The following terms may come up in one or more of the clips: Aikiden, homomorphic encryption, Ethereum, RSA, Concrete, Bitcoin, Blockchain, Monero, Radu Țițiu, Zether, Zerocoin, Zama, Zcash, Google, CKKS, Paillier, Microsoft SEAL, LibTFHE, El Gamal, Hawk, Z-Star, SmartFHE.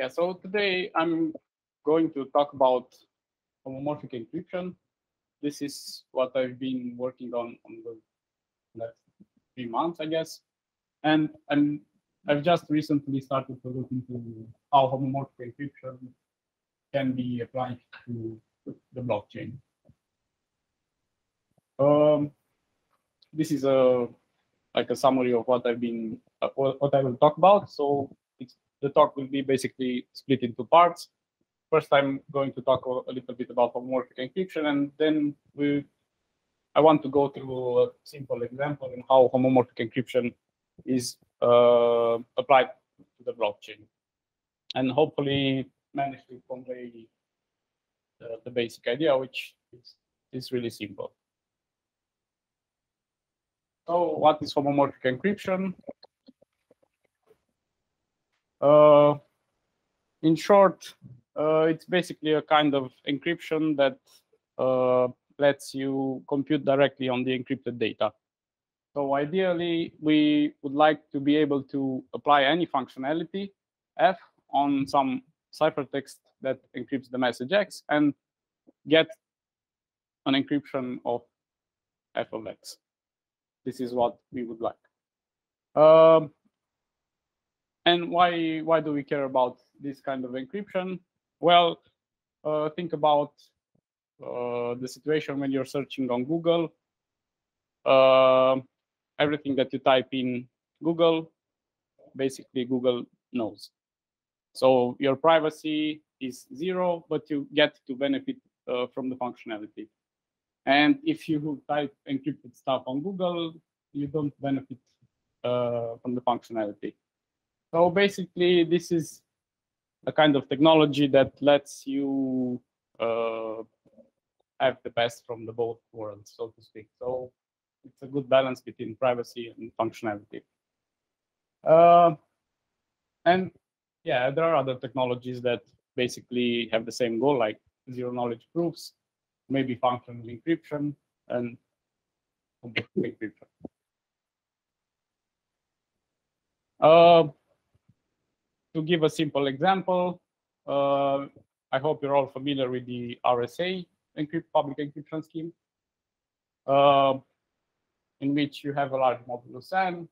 Yeah, so today I'm going to talk about homomorphic encryption. This is what I've been working on the last 3 months, I guess. And I've just recently started to look into how homomorphic encryption can be applied to the blockchain. This is a summary of what I've been what I will talk about. So the talk will be basically split into parts. First, I'm going to talk a little bit about homomorphic encryption, and then I want to go through a simple example in how homomorphic encryption is applied to the blockchain, and hopefully manage to convey the basic idea, which is really simple. So, what is homomorphic encryption? In short, it's basically a kind of encryption that lets you compute directly on the encrypted data. So ideally, we would like to be able to apply any functionality F on some ciphertext that encrypts the message X and get an encryption of F of X. This is what we would like. And why do we care about this kind of encryption? Well, think about the situation when you're searching on Google. Everything that you type in Google, basically Google knows. So your privacy is zero, but you get to benefit from the functionality. And if you type encrypted stuff on Google, you don't benefit from the functionality. So basically, this is a kind of technology that lets you have the best from the both worlds, so to speak. So it's a good balance between privacy and functionality. And yeah, there are other technologies that basically have the same goal, like zero-knowledge proofs, maybe functional encryption, and homomorphic encryption. To give a simple example, I hope you're all familiar with the RSA public encryption scheme, in which you have a large modulus n,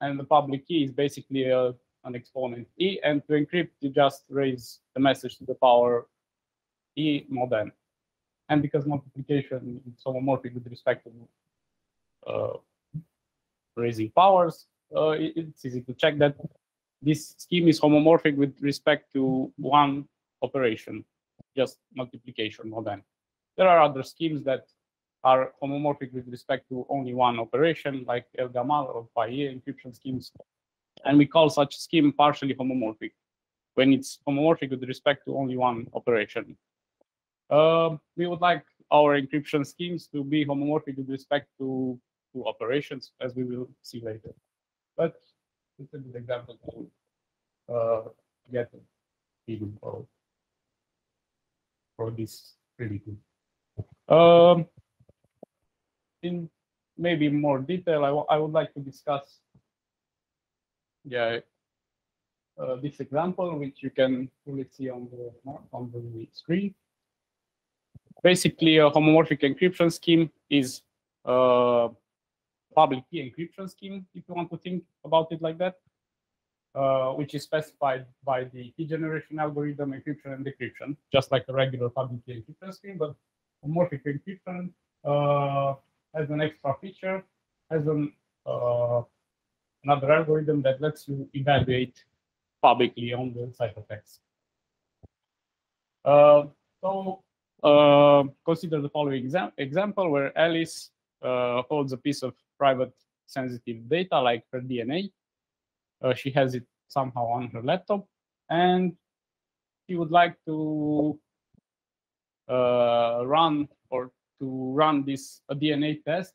and the public key is basically an exponent e, and to encrypt, you just raise the message to the power e mod n. And because multiplication is homomorphic with respect to raising powers, it's easy to check that this scheme is homomorphic with respect to one operation, just multiplication mod n. There are other schemes that are homomorphic with respect to only one operation, like El Gamal or Paillier encryption schemes. And we call such scheme partially homomorphic when it's homomorphic with respect to only one operation. We would like our encryption schemes to be homomorphic with respect to two operations, as we will see later. But it's a good example to get a feeling for this really good. In maybe more detail, I would like to discuss this example, which you can fully see on the screen. Basically, a homomorphic encryption scheme is public key encryption scheme, if you want to think about it like that, which is specified by the key generation algorithm, encryption and decryption, just like the regular public key encryption scheme. But homomorphic encryption has an extra feature, has another algorithm that lets you evaluate publicly on the ciphertext. So consider the following example where Alice holds a piece of private sensitive data, like her DNA. She has it somehow on her laptop, and she would like to run this DNA test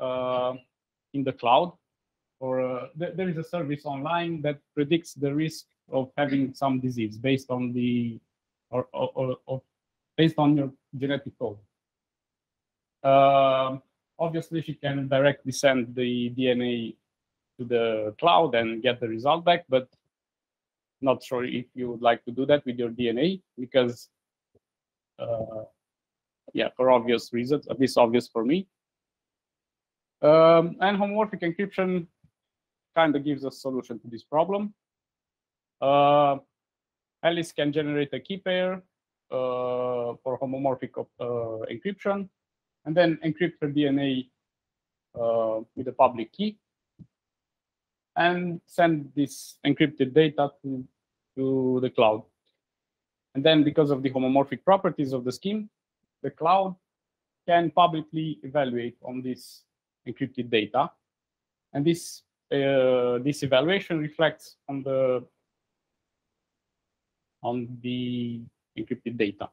in the cloud. Or there is a service online that predicts the risk of having some disease based on the or based on your genetic code. Obviously, she can directly send the DNA to the cloud and get the result back, but not sure if you would like to do that with your DNA, because yeah, for obvious reasons, at least obvious for me. And homomorphic encryption kind of gives a solution to this problem. Alice can generate a key pair for homomorphic encryption, and then encrypt her DNA with a public key, and send this encrypted data to the cloud. And then, because of the homomorphic properties of the scheme, the cloud can publicly evaluate on this encrypted data, and this this evaluation reflects on the encrypted data,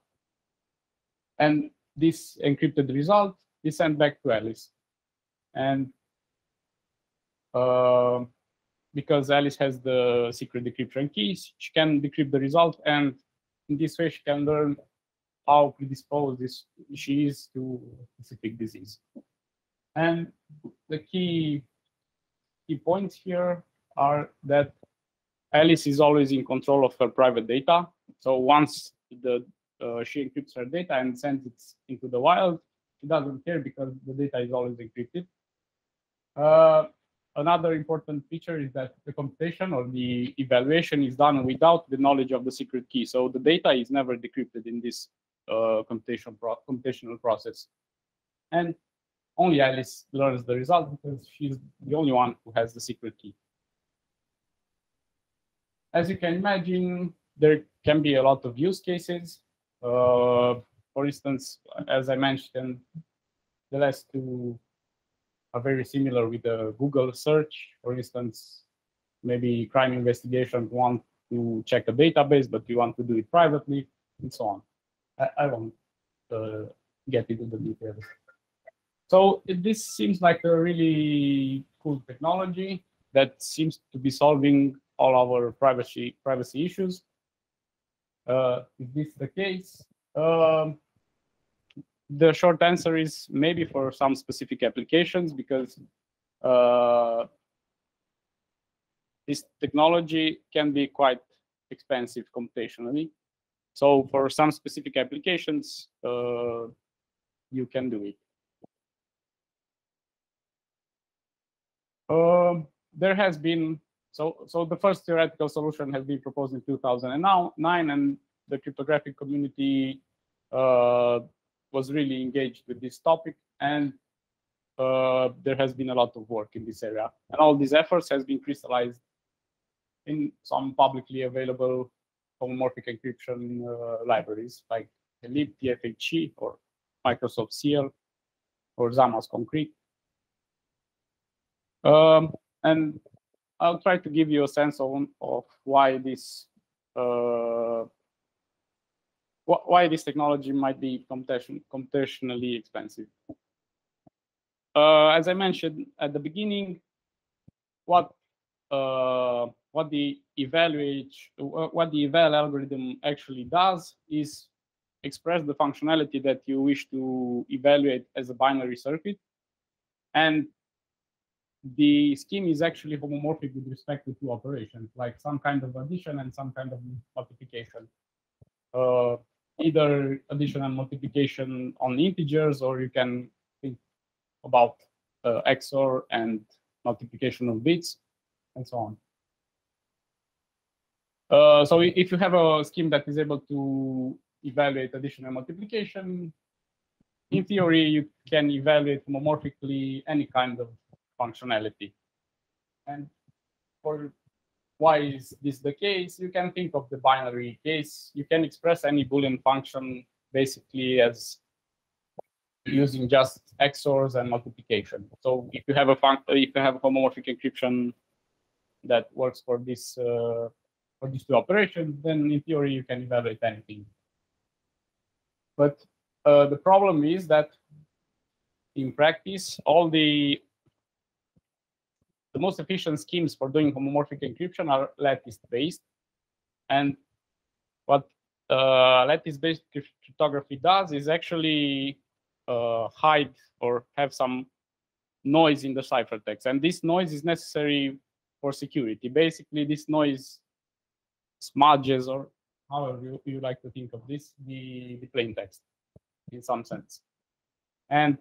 and this encrypted result is sent back to Alice. And because Alice has the secret decryption keys, she can decrypt the result, and in this way she can learn how predisposed she is to a specific disease. And the key points here are that Alice is always in control of her private data. So once she encrypts her data and sends it into the wild, she doesn't care because the data is always encrypted. Another important feature is that the computation or the evaluation is done without the knowledge of the secret key. So the data is never decrypted in this computational process. And only Alice learns the result because she's the only one who has the secret key. As you can imagine, there can be a lot of use cases. For instance, as I mentioned, the last two are very similar with the Google search. For instance, maybe crime investigation want to check a database, but you want to do it privately, and so on. I won't get into the details. So this seems like a really cool technology that seems to be solving all our privacy issues. Is this the case? The short answer is maybe for some specific applications, because this technology can be quite expensive computationally. So for some specific applications, you can do it. There has been, so the first theoretical solution has been proposed in 2009, and the cryptographic community was really engaged with this topic, and there has been a lot of work in this area, and all these efforts has been crystallized in some publicly available homomorphic encryption libraries like LibTFHE or Microsoft SEAL or Zama's Concrete. And I'll try to give you a sense of why this technology might be computationally expensive. As I mentioned at the beginning, what the eval algorithm actually does is express the functionality that you wish to evaluate as a binary circuit, and the scheme is actually homomorphic with respect to two operations, like some kind of addition and some kind of multiplication. Either addition and multiplication on integers, or you can think about XOR and multiplication of bits, and so on. So if you have a scheme that is able to evaluate addition and multiplication, in theory, you can evaluate homomorphically any kind of functionality. And for why is this the case? You can think of the binary case. You can express any Boolean function basically as using just XORs and multiplication. So if you have a homomorphic encryption that works for this for these two operations, then in theory you can evaluate anything. But the problem is that in practice, all the most efficient schemes for doing homomorphic encryption are lattice-based. And what lattice-based cryptography does is actually hide or have some noise in the ciphertext. And this noise is necessary for security. Basically, this noise smudges, or however you like to think of this, the plain text in some sense. And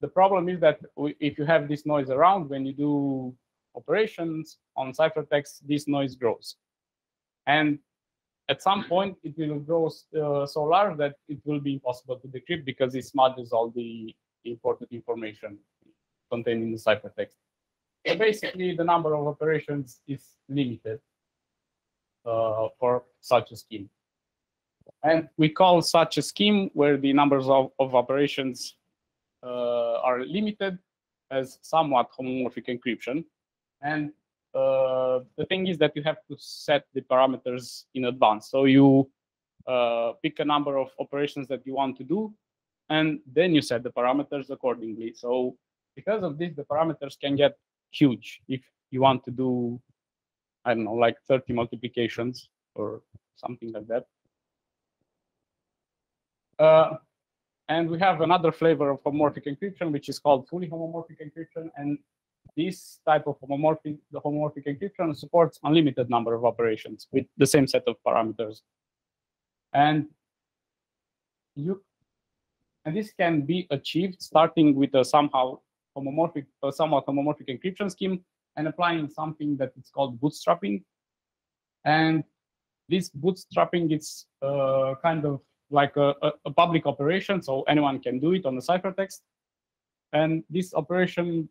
the problem is that if you have this noise around, when you do operations on ciphertext, this noise grows. And at some point, it will grow so large that it will be impossible to decrypt because it smudges all the important information contained in the ciphertext. So basically, the number of operations is limited for such a scheme. And we call such a scheme where the numbers of operations are limited as somewhat homomorphic encryption. And the thing is that you have to set the parameters in advance. So you pick a number of operations that you want to do, and then you set the parameters accordingly. So because of this, the parameters can get huge if you want to do, I don't know, like 30 multiplications or something like that. And we have another flavor of homomorphic encryption, which is called fully homomorphic encryption. And this type of homomorphic encryption supports unlimited number of operations with the same set of parameters. And this can be achieved starting with a somewhat homomorphic encryption scheme and applying something that is called bootstrapping. And this bootstrapping is kind of like a public operation, so anyone can do it on the ciphertext. And this operation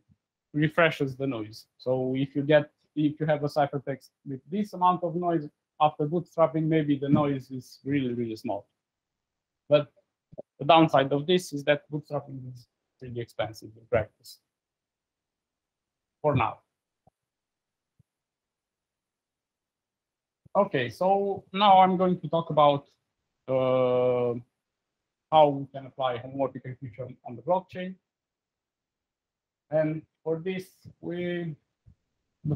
refreshes the noise. So if you have a ciphertext with this amount of noise, after bootstrapping, maybe the noise is really, really small. But the downside of this is that bootstrapping is really expensive in practice, for now. Okay, so now I'm going to talk about how we can apply homomorphic encryption on the blockchain. And for this, the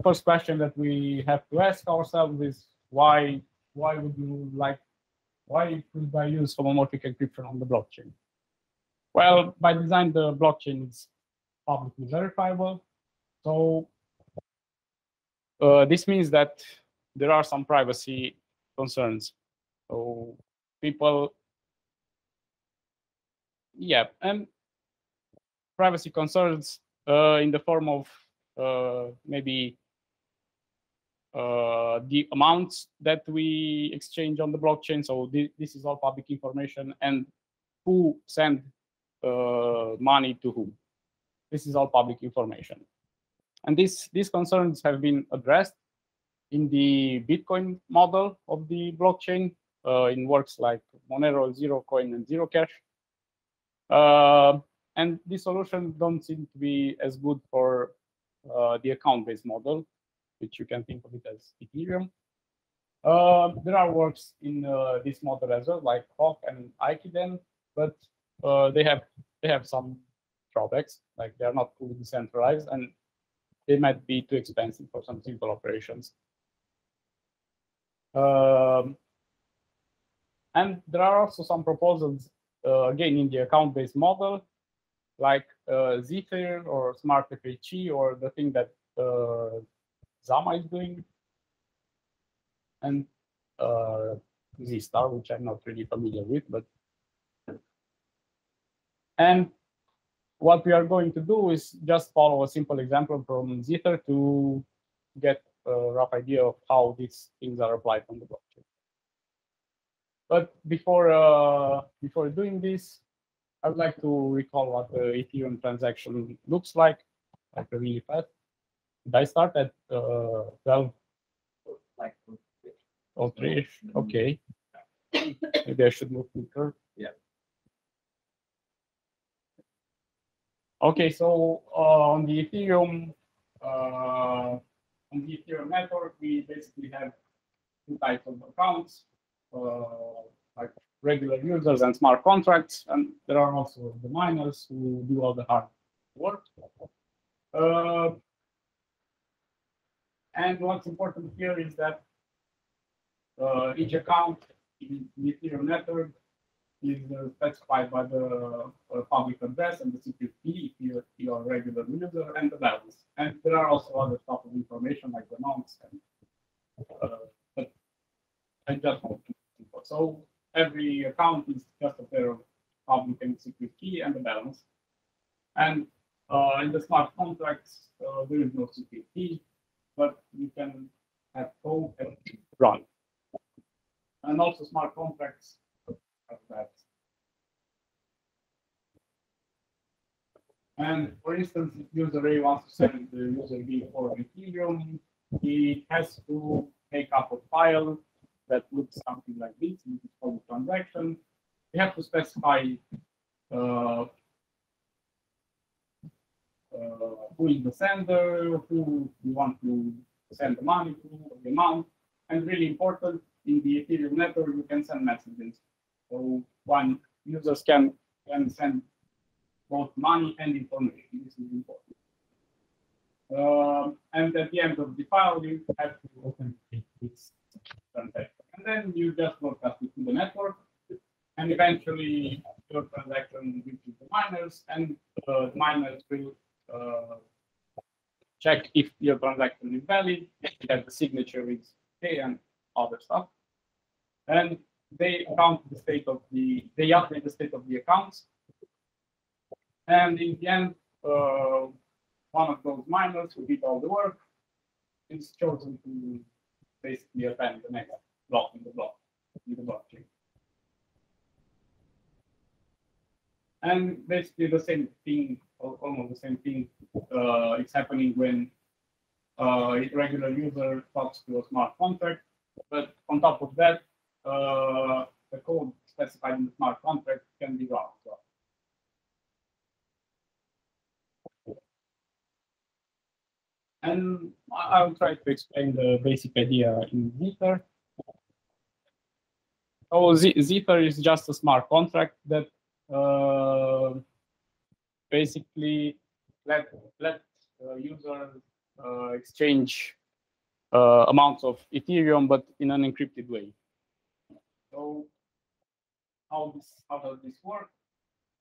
first question that we have to ask ourselves is why could I use homomorphic encryption on the blockchain? Well, by design, the blockchain is publicly verifiable. So this means that there are some privacy concerns. So privacy concerns in the form of maybe the amounts that we exchange on the blockchain. So this is all public information, and who sent money to whom. This is all public information. And these concerns have been addressed in the Bitcoin model of the blockchain, in works like Monero, Zerocoin, and Zcash. And these solutions don't seem to be as good for the account-based model, which you can think of it as Ethereum. There are works in this model as well, like Hawk and Aikiden, but they have some drawbacks, like they are not fully decentralized, and they might be too expensive for some simple operations. And there are also some proposals, again, in the account-based model, like Zether or SmartFHE, or the thing that Zama is doing, and Z-Star, which I'm not really familiar with. And what we are going to do is just follow a simple example from Zether to get a rough idea of how these things are applied on the blockchain. But before doing this, I would like to recall what the Ethereum transaction looks like really fast. Did I start at 12? Like 3-ish? Okay. Maybe I should move quicker. Yeah. Okay, so on the Ethereum network, we basically have two types of accounts. Like regular users and smart contracts, and there are also the miners who do all the hard work. And what's important here is that each account in the Ethereum network is specified by the public address and the secret key if you are a regular user, and the balance. And there are also other types of information like the nonce and and just move to people. So every account is just a pair of public and secret key and the balance. And in the smart contracts, there is no secret key, but you can have code and run. And also smart contracts have that. And for instance, if user A wants to send the user B for Ethereum, he has to take up a file that looks something like this, which is called a transaction. We have to specify who is the sender, who we want to send the money to, the amount. And really important, in the Ethereum network, you can send messages. So one user can send both money and information. This is important. And at the end of the file, you have to authenticate this transaction. And then you just broadcast it to the network. And eventually, your transaction reaches the miners, and the miners will check if your transaction is valid, that the signature is okay, and other stuff. And they count the state of the, they update the state of the accounts. And in the end, one of those miners who did all the work is chosen to basically append the next block in the blockchain. And basically the same thing, almost the same thing, is happening when a regular user talks to a smart contract. But on top of that, the code specified in the smart contract can be run as well. And I'll try to explain the basic idea in Zether. So Zether is just a smart contract that basically let users exchange amounts of Ethereum, but in an encrypted way. So how does this work?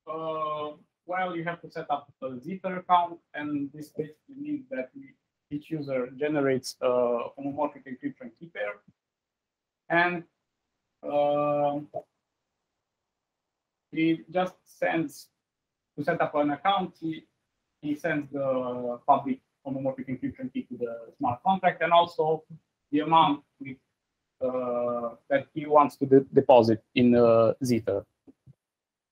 Well, you have to set up a Zether account, and this basically means that each user generates a homomorphic encryption key pair, and he just sends, to set up an account, he sends the public homomorphic encryption key to the smart contract, and also the amount with, that he wants to deposit in Zether.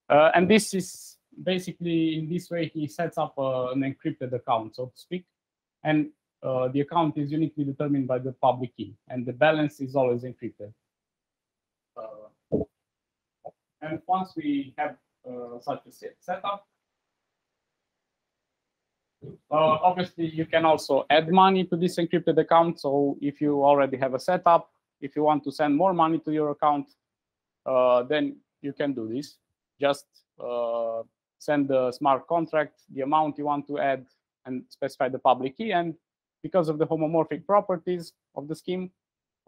And this is basically, in this way, he sets up an encrypted account, so to speak. And the account is uniquely determined by the public key, and the balance is always encrypted. And once we have such a setup, obviously you can also add money to this encrypted account. So if you already have a setup, if you want to send more money to your account, then you can do this. Just send the smart contract the amount you want to add and specify the public key. And because of the homomorphic properties of the scheme,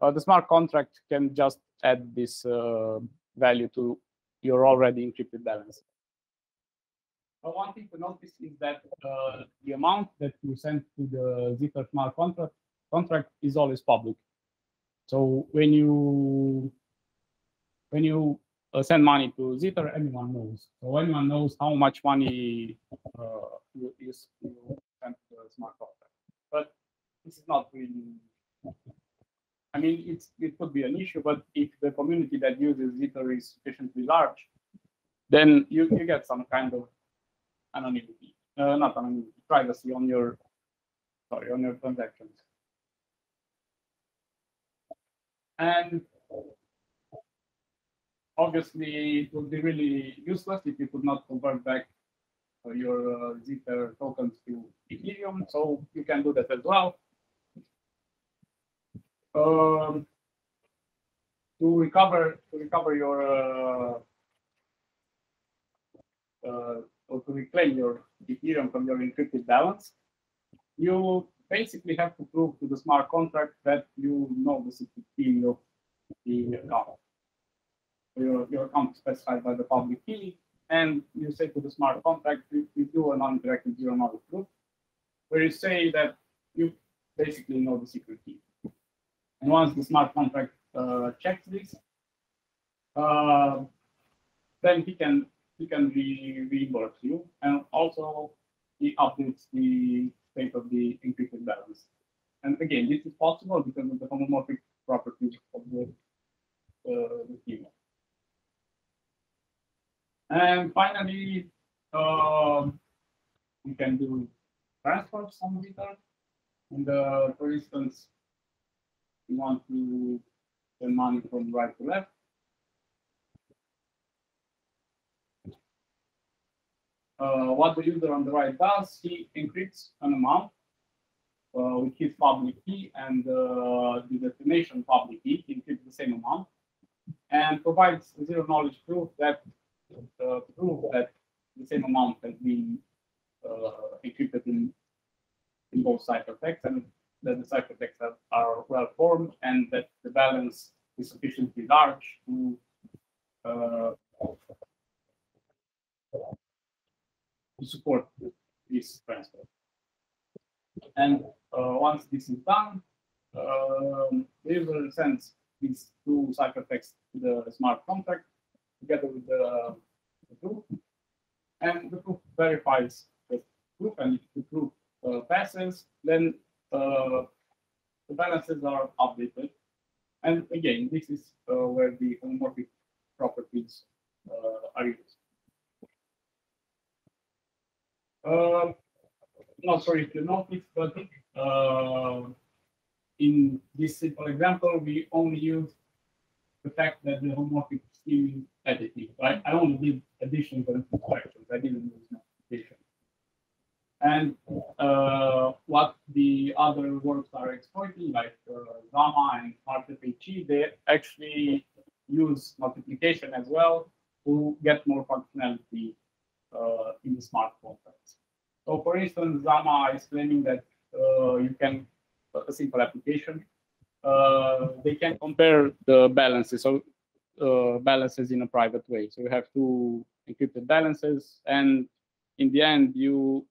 the smart contract can just add this value to your already encrypted balance. But one thing to notice is that the amount that you send to the Zether smart contract is always public. So when you send money to Zether, anyone knows. So anyone knows how much money you send to the smart contract. But this is not really. I mean, it could be an issue, but if the community that uses Zether is sufficiently large, then you get some kind of anonymity, not anonymity, privacy on your, sorry, on your transactions. And obviously, it would be really useless if you could not convert back your Zether tokens to Ethereum, so you can do that as well. To recover your or to reclaim your Ethereum from your encrypted balance, you basically have to prove to the smart contract that you know the secret key of the account. Your account is specified by the public key, and you say to the smart contract, you do a non-directed zero knowledge proof, where you say that you basically know the secret key. And once the smart contract checks this, then he can reimburse you, and also he updates the state of the encrypted balance. And again, this is possible because of the homomorphic properties of the schema. And finally, you can do transfer some data. And for instance, you want to send money from right to left. What the user on the right does, he encrypts an amount with his public key and the destination public key. He encrypts the same amount and provides zero knowledge proof that the same amount has been encrypted in both ciphertexts, and that the ciphertexts are well formed, and that the balance is sufficiently large to support this transfer. And once this is done, the user sends these two ciphertexts to the smart contract together with the proof, and the proof verifies the proof. And if the proof passes, then the balances are updated. And again, this is where the homomorphic properties are used. Not sure if you noticed, but in this simple example, we only use the fact that the homomorphic scheme is additive. Right? I only did additions and subtractions. I didn't use multiplication. And what the other works are exploiting, like Zama and SmartFHE, they actually use multiplication as well to get more functionality in the smart contracts. So, for instance, Zama is claiming that you can, a simple application, they can compare the balances, so balances in a private way. So you have two encrypted balances, and in the end,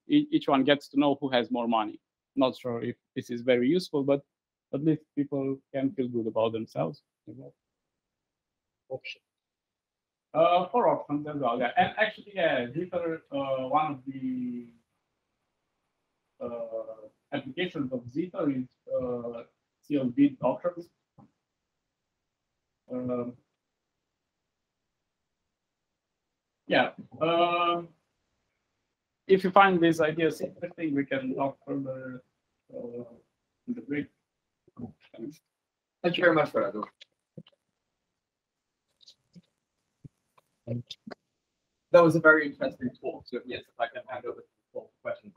each one gets to know who has more money. Not sure if this is very useful, but at least people can feel good about themselves. Option. For options as well, yeah. And actually, yeah, Zether, one of the applications of Zether is SEAL bid options. Yeah. If you find these ideas interesting, we can talk further in the break. Thank you very much, Radu. That was a very interesting talk. So yes, if I can hand over to questions.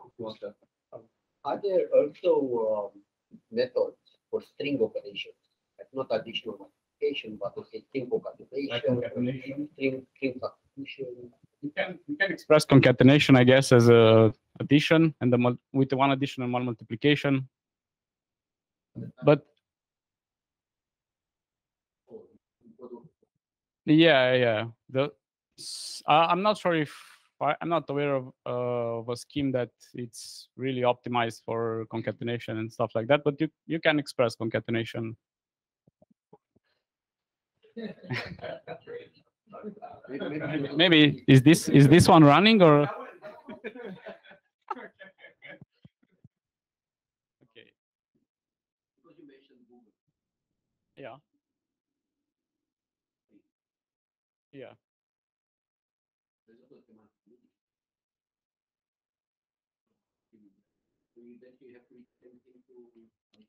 Are there also methods for string operations? That's not additional multiplication, but okay, string concatenation, string substitution. You can express concatenation, I guess, as a addition and the with one addition and one multiplication. But yeah. I'm not sure if I'm not aware of a scheme that it's really optimized for concatenation and stuff like that, but you can express concatenation. Maybe is this one running or? Okay. Yeah. Yeah.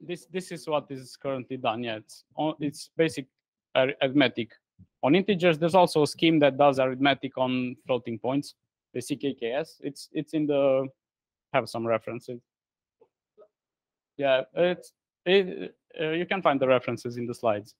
This is what is currently done. Yeah, it's basic arithmetic on integers. There's also a scheme that does arithmetic on floating points, the CKKS. It's in the have some references. Yeah, you can find the references in the slides.